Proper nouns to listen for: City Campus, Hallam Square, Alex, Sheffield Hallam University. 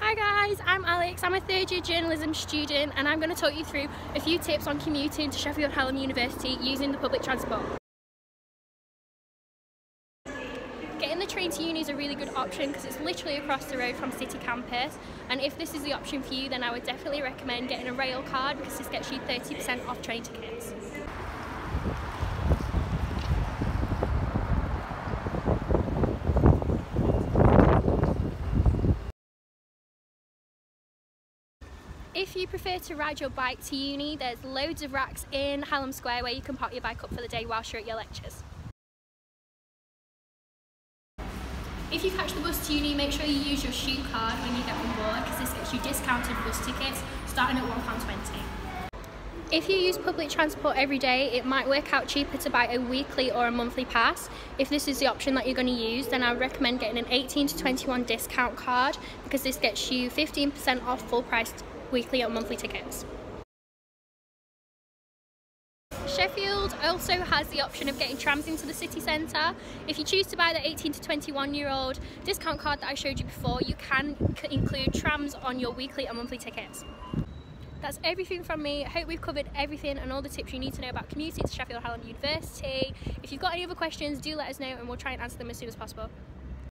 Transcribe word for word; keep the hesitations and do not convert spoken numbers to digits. Hi guys, I'm Alex, I'm a third year journalism student and I'm going to talk you through a few tips on commuting to Sheffield Hallam University using the public transport. Getting the train to uni is a really good option because it's literally across the road from City Campus, and if this is the option for you then I would definitely recommend getting a rail card because this gets you thirty percent off train tickets. If you prefer to ride your bike to uni, there's loads of racks in Hallam Square where you can park your bike up for the day whilst you're at your lectures. If you catch the bus to uni, make sure you use your shoe card when you get on board because this gets you discounted bus tickets starting at one pound twenty. If you use public transport every day, it might work out cheaper to buy a weekly or a monthly pass. If this is the option that you're going to use, then I would recommend getting an eighteen to twenty-one discount card because this gets you fifteen percent off full price weekly or monthly tickets. Sheffield also has the option of getting trams into the city centre. If you choose to buy the eighteen to twenty-one year old discount card that I showed you before, you can include trams on your weekly or monthly tickets. That's everything from me. I hope we've covered everything and all the tips you need to know about commuting to Sheffield Hallam University. If you've got any other questions, do let us know and we'll try and answer them as soon as possible.